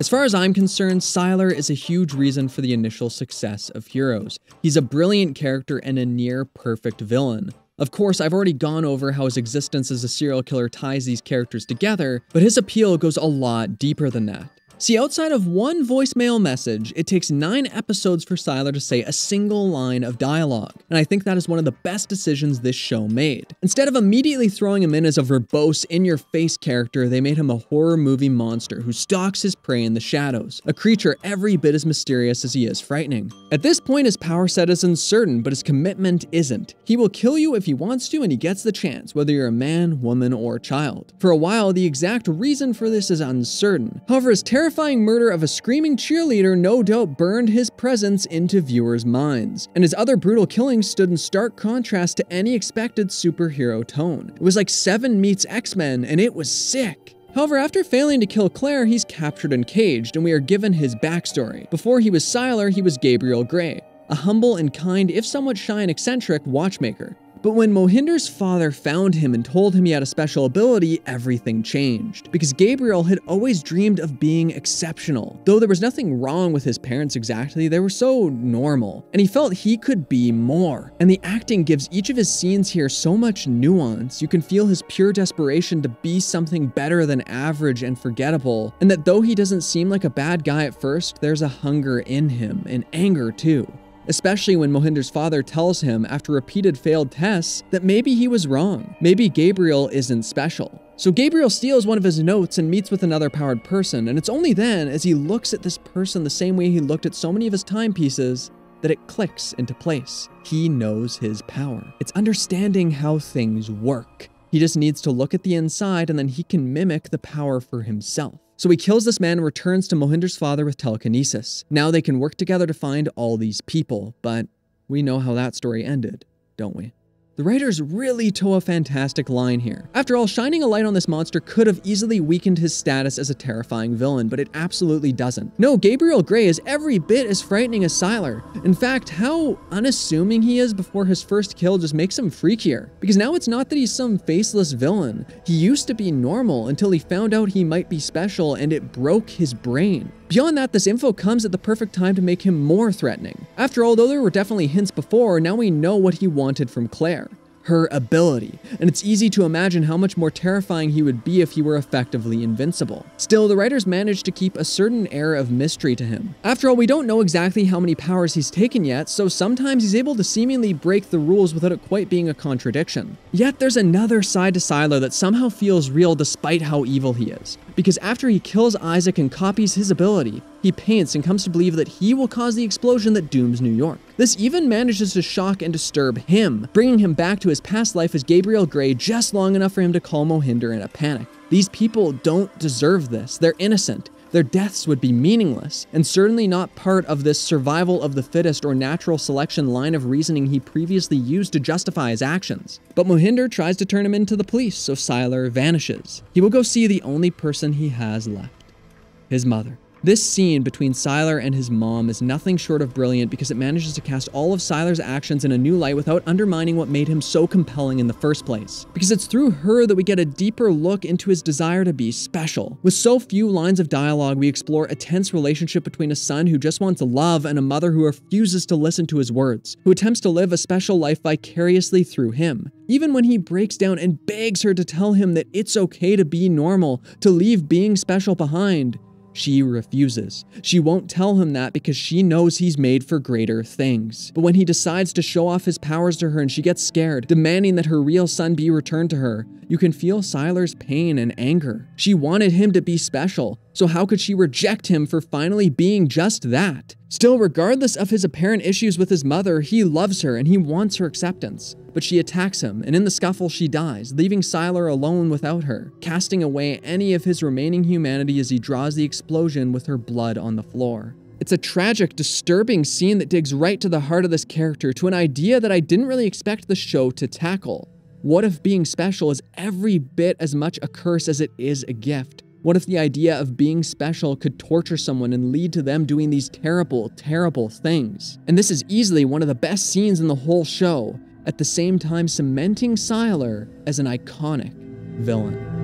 As far as I'm concerned, Sylar is a huge reason for the initial success of Heroes. He's a brilliant character and a near-perfect villain. Of course, I've already gone over how his existence as a serial killer ties these characters together, but his appeal goes a lot deeper than that. See, outside of one voicemail message, it takes nine episodes for Sylar to say a single line of dialogue, and I think that is one of the best decisions this show made. Instead of immediately throwing him in as a verbose, in-your-face character, they made him a horror movie monster who stalks his prey in the shadows, a creature every bit as mysterious as he is frightening. At this point, his power set is uncertain, but his commitment isn't. He will kill you if he wants to, and he gets the chance, whether you're a man, woman, or child. For a while, the exact reason for this is uncertain. However, his terrifying The terrifying murder of a screaming cheerleader no doubt burned his presence into viewers' minds, and his other brutal killings stood in stark contrast to any expected superhero tone. It was like Seven meets X-Men, and it was sick. However, after failing to kill Claire, he's captured and caged, and we are given his backstory. Before he was Sylar, he was Gabriel Gray, a humble and kind, if somewhat shy and eccentric, watchmaker. But when Mohinder's father found him and told him he had a special ability, everything changed. Because Gabriel had always dreamed of being exceptional. Though there was nothing wrong with his parents exactly, they were so normal. And he felt he could be more. And the acting gives each of his scenes here so much nuance. You can feel his pure desperation to be something better than average and forgettable. And that though he doesn't seem like a bad guy at first, there's a hunger in him, and anger too. Especially when Mohinder's father tells him, after repeated failed tests, that maybe he was wrong. Maybe Gabriel isn't special. So Gabriel steals one of his notes and meets with another powered person, and it's only then, as he looks at this person the same way he looked at so many of his timepieces, that it clicks into place. He knows his power. It's understanding how things work. He just needs to look at the inside, and then he can mimic the power for himself. So he kills this man and returns to Mohinder's father with telekinesis. Now they can work together to find all these people, but we know how that story ended, don't we? The writers really toe a fantastic line here. After all, shining a light on this monster could have easily weakened his status as a terrifying villain, but it absolutely doesn't. No, Gabriel Gray is every bit as frightening as Sylar. In fact, how unassuming he is before his first kill just makes him freakier. Because now it's not that he's some faceless villain. He used to be normal until he found out he might be special, and it broke his brain. Beyond that, this info comes at the perfect time to make him more threatening. After all, though there were definitely hints before, now we know what he wanted from Claire. her ability, and it's easy to imagine how much more terrifying he would be if he were effectively invincible. Still, the writers managed to keep a certain air of mystery to him. After all, we don't know exactly how many powers he's taken yet, so sometimes he's able to seemingly break the rules without it quite being a contradiction. Yet there's another side to Sylar that somehow feels real despite how evil he is, because after he kills Isaac and copies his ability, he paints and comes to believe that he will cause the explosion that dooms New York. This even manages to shock and disturb him, bringing him back to his past life as Gabriel Gray just long enough for him to call Mohinder in a panic. These people don't deserve this. They're innocent. Their deaths would be meaningless, and certainly not part of this survival of the fittest or natural selection line of reasoning he previously used to justify his actions. But Mohinder tries to turn him into the police, so Sylar vanishes. He will go see the only person he has left, his mother. This scene between Sylar and his mom is nothing short of brilliant because it manages to cast all of Sylar's actions in a new light without undermining what made him so compelling in the first place. Because it's through her that we get a deeper look into his desire to be special. With so few lines of dialogue, we explore a tense relationship between a son who just wants love and a mother who refuses to listen to his words, who attempts to live a special life vicariously through him. Even when he breaks down and begs her to tell him that it's okay to be normal, to leave being special behind, she refuses. She won't tell him that because she knows he's made for greater things. But when he decides to show off his powers to her and she gets scared, demanding that her real son be returned to her, you can feel Sylar's pain and anger. She wanted him to be special, so how could she reject him for finally being just that? Still, regardless of his apparent issues with his mother, he loves her and he wants her acceptance. But she attacks him, and in the scuffle she dies, leaving Sylar alone without her, casting away any of his remaining humanity as he draws the explosion with her blood on the floor. It's a tragic, disturbing scene that digs right to the heart of this character, to an idea that I didn't really expect the show to tackle. What if being special is every bit as much a curse as it is a gift? What if the idea of being special could torture someone and lead to them doing these terrible, terrible things? And this is easily one of the best scenes in the whole show, at the same time cementing Sylar as an iconic villain.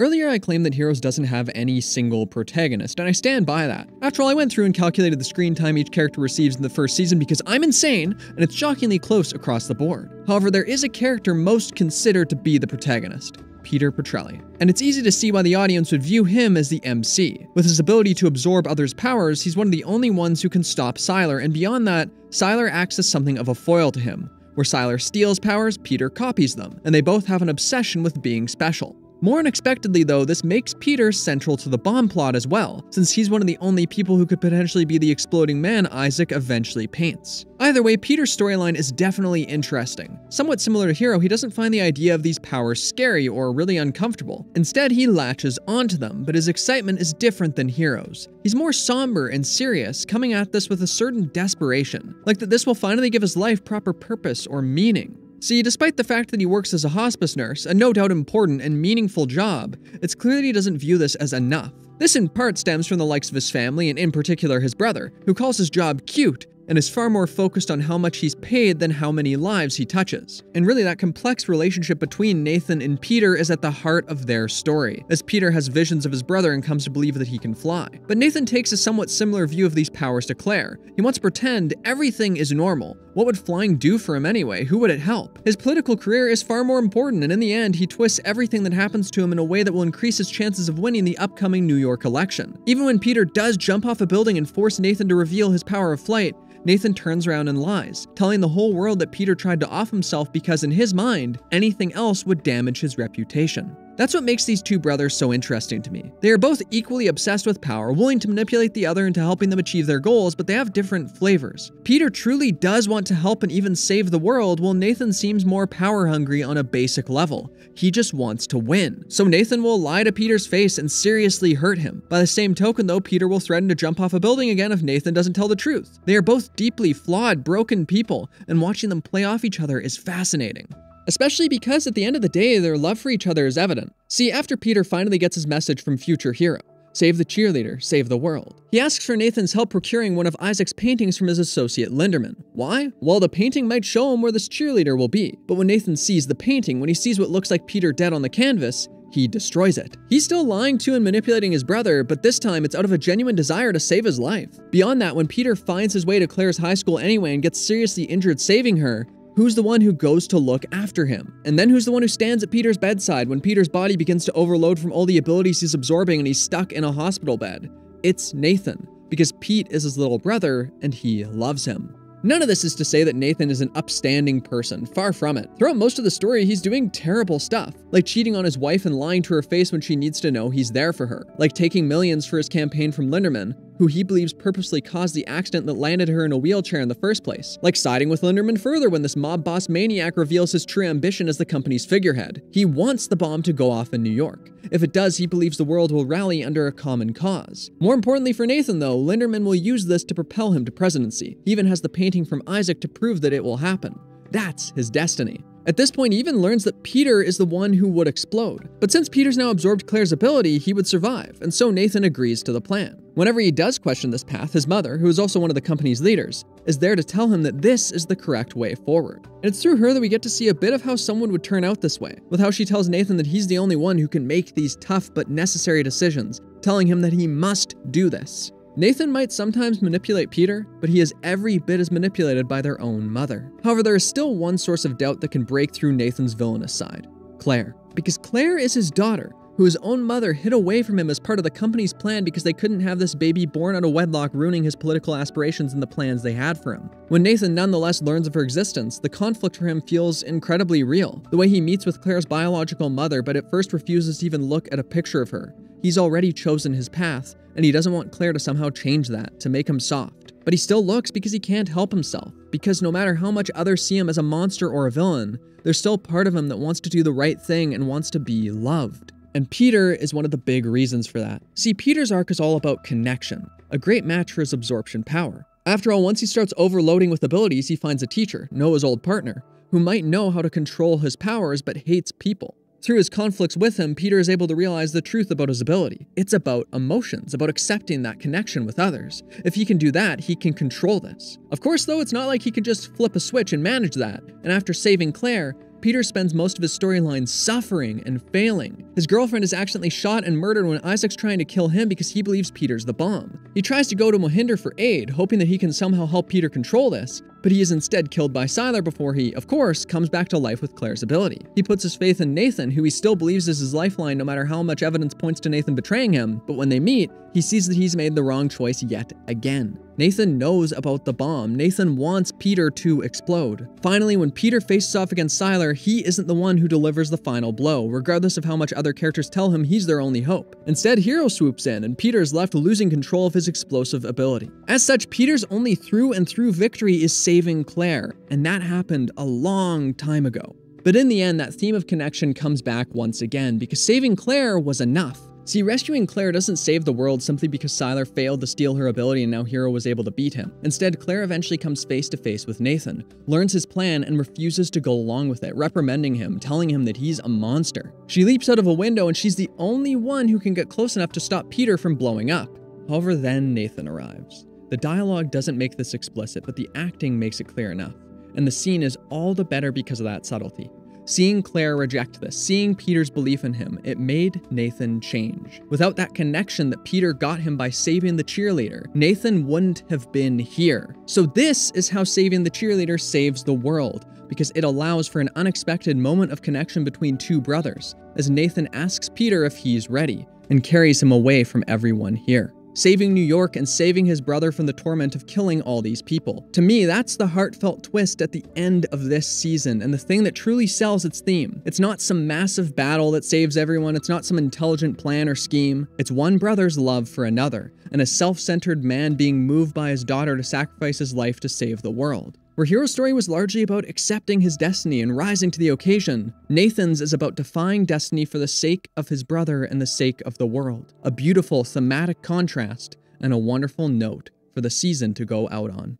Earlier I claimed that Heroes doesn't have any single protagonist, and I stand by that. After all, I went through and calculated the screen time each character receives in the first season because I'm insane, and it's shockingly close across the board. However, there is a character most considered to be the protagonist, Peter Petrelli. And it's easy to see why the audience would view him as the M C. With his ability to absorb others' powers, he's one of the only ones who can stop Sylar, and beyond that, Sylar acts as something of a foil to him. Where Sylar steals powers, Peter copies them, and they both have an obsession with being special. More unexpectedly though, this makes Peter central to the bomb plot as well, since he's one of the only people who could potentially be the exploding man Isaac eventually paints. Either way, Peter's storyline is definitely interesting. Somewhat similar to Hiro, he doesn't find the idea of these powers scary or really uncomfortable. Instead, he latches onto them, but his excitement is different than Hiro's. He's more somber and serious, coming at this with a certain desperation, like that this will finally give his life proper purpose or meaning. See, despite the fact that he works as a hospice nurse, a no doubt important and meaningful job, it's clear that he doesn't view this as enough. This in part stems from the likes of his family, and in particular his brother, who calls his job cute, and is far more focused on how much he's paid than how many lives he touches. And really, that complex relationship between Nathan and Peter is at the heart of their story, as Peter has visions of his brother and comes to believe that he can fly. But Nathan takes a somewhat similar view of these powers to Claire. He wants to pretend everything is normal. What would flying do for him anyway? Who would it help? His political career is far more important, and in the end, he twists everything that happens to him in a way that will increase his chances of winning the upcoming New York election. Even when Peter does jump off a building and force Nathan to reveal his power of flight, Nathan turns around and lies, telling the whole world that Peter tried to off himself because in his mind, anything else would damage his reputation. That's what makes these two brothers so interesting to me. They are both equally obsessed with power, willing to manipulate the other into helping them achieve their goals, but they have different flavors. Peter truly does want to help and even save the world, while Nathan seems more power hungry on a basic level. He just wants to win. So Nathan will lie to Peter's face and seriously hurt him. By the same token though, Peter will threaten to jump off a building again if Nathan doesn't tell the truth. They are both deeply flawed, broken people, and watching them play off each other is fascinating. Especially because at the end of the day, their love for each other is evident. See, after Peter finally gets his message from future Hiro, save the cheerleader, save the world, he asks for Nathan's help procuring one of Isaac's paintings from his associate Linderman. Why? Well, the painting might show him where this cheerleader will be, but when Nathan sees the painting, when he sees what looks like Peter dead on the canvas, he destroys it. He's still lying to and manipulating his brother, but this time it's out of a genuine desire to save his life. Beyond that, when Peter finds his way to Claire's high school anyway and gets seriously injured saving her, who's the one who goes to look after him? And then who's the one who stands at Peter's bedside when Peter's body begins to overload from all the abilities he's absorbing and he's stuck in a hospital bed? It's Nathan, because Pete is his little brother and he loves him. None of this is to say that Nathan is an upstanding person, far from it. Throughout most of the story, he's doing terrible stuff, like cheating on his wife and lying to her face when she needs to know he's there for her, like taking millions for his campaign from Linderman, who he believes purposely caused the accident that landed her in a wheelchair in the first place, like siding with Linderman further when this mob boss maniac reveals his true ambition as the company's figurehead. He wants the bomb to go off in New York. If it does, he believes the world will rally under a common cause. More importantly for Nathan, though, Linderman will use this to propel him to presidency. He even has the painting from Isaac to prove that it will happen. That's his destiny. At this point, he even learns that Peter is the one who would explode. But since Peter's now absorbed Claire's ability, he would survive, and so Nathan agrees to the plan. Whenever he does question this path, his mother, who is also one of the company's leaders, is there to tell him that this is the correct way forward. And it's through her that we get to see a bit of how someone would turn out this way, with how she tells Nathan that he's the only one who can make these tough but necessary decisions, telling him that he must do this. Nathan might sometimes manipulate Peter, but he is every bit as manipulated by their own mother. However, there is still one source of doubt that can break through Nathan's villainous side, Claire. Because Claire is his daughter, who his own mother hid away from him as part of the company's plan because they couldn't have this baby born out of wedlock ruining his political aspirations and the plans they had for him. When Nathan nonetheless learns of her existence, the conflict for him feels incredibly real. The way he meets with Claire's biological mother, but at first refuses to even look at a picture of her. He's already chosen his path, and he doesn't want Claire to somehow change that, to make him soft. But he still looks because he can't help himself, because no matter how much others see him as a monster or a villain, there's still part of him that wants to do the right thing and wants to be loved. And Peter is one of the big reasons for that. See, Peter's arc is all about connection, a great match for his absorption power. After all, once he starts overloading with abilities, he finds a teacher, Noah's old partner, who might know how to control his powers but hates people. Through his conflicts with him, Peter is able to realize the truth about his ability. It's about emotions, about accepting that connection with others. If he can do that, he can control this. Of course, though, it's not like he can just flip a switch and manage that. And after saving Claire, Peter spends most of his storyline suffering and failing. His girlfriend is accidentally shot and murdered when Isaac's trying to kill him because he believes Peter's the bomb. He tries to go to Mohinder for aid, hoping that he can somehow help Peter control this, but he is instead killed by Sylar before he, of course, comes back to life with Claire's ability. He puts his faith in Nathan, who he still believes is his lifeline no matter how much evidence points to Nathan betraying him, but when they meet, he sees that he's made the wrong choice yet again. Nathan knows about the bomb. Nathan wants Peter to explode. Finally, when Peter faces off against Sylar, he isn't the one who delivers the final blow, regardless of how much other characters tell him he's their only hope. Instead, Hiro swoops in, and Peter is left losing control of his explosive ability. As such, Peter's only through and through victory is saving Claire, and that happened a long time ago. But in the end, that theme of connection comes back once again, because saving Claire was enough. See, rescuing Claire doesn't save the world simply because Sylar failed to steal her ability and now Hiro was able to beat him. Instead, Claire eventually comes face to face with Nathan, learns his plan, and refuses to go along with it, reprimanding him, telling him that he's a monster. She leaps out of a window and she's the only one who can get close enough to stop Peter from blowing up. However, then Nathan arrives. The dialogue doesn't make this explicit, but the acting makes it clear enough. And the scene is all the better because of that subtlety. Seeing Claire reject this, seeing Peter's belief in him, it made Nathan change. Without that connection that Peter got him by saving the cheerleader, Nathan wouldn't have been here. So this is how saving the cheerleader saves the world, because it allows for an unexpected moment of connection between two brothers, as Nathan asks Peter if he's ready, and carries him away from everyone here. Saving New York and saving his brother from the torment of killing all these people. To me, that's the heartfelt twist at the end of this season, and the thing that truly sells its theme. It's not some massive battle that saves everyone, it's not some intelligent plan or scheme. It's one brother's love for another, and a self-centered man being moved by his daughter to sacrifice his life to save the world. Where Hiro's story was largely about accepting his destiny and rising to the occasion, Nathan's is about defying destiny for the sake of his brother and the sake of the world. A beautiful thematic contrast and a wonderful note for the season to go out on.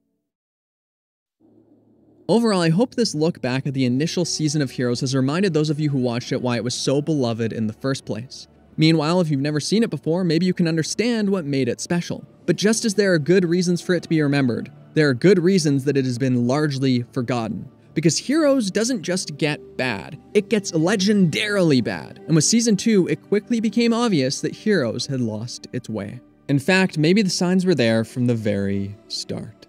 Overall, I hope this look back at the initial season of Heroes has reminded those of you who watched it why it was so beloved in the first place. Meanwhile, if you've never seen it before, maybe you can understand what made it special. But just as there are good reasons for it to be remembered, there are good reasons that it has been largely forgotten. because Heroes doesn't just get bad, it gets legendarily bad, and with Season two, it quickly became obvious that Heroes had lost its way. In fact, maybe the signs were there from the very start.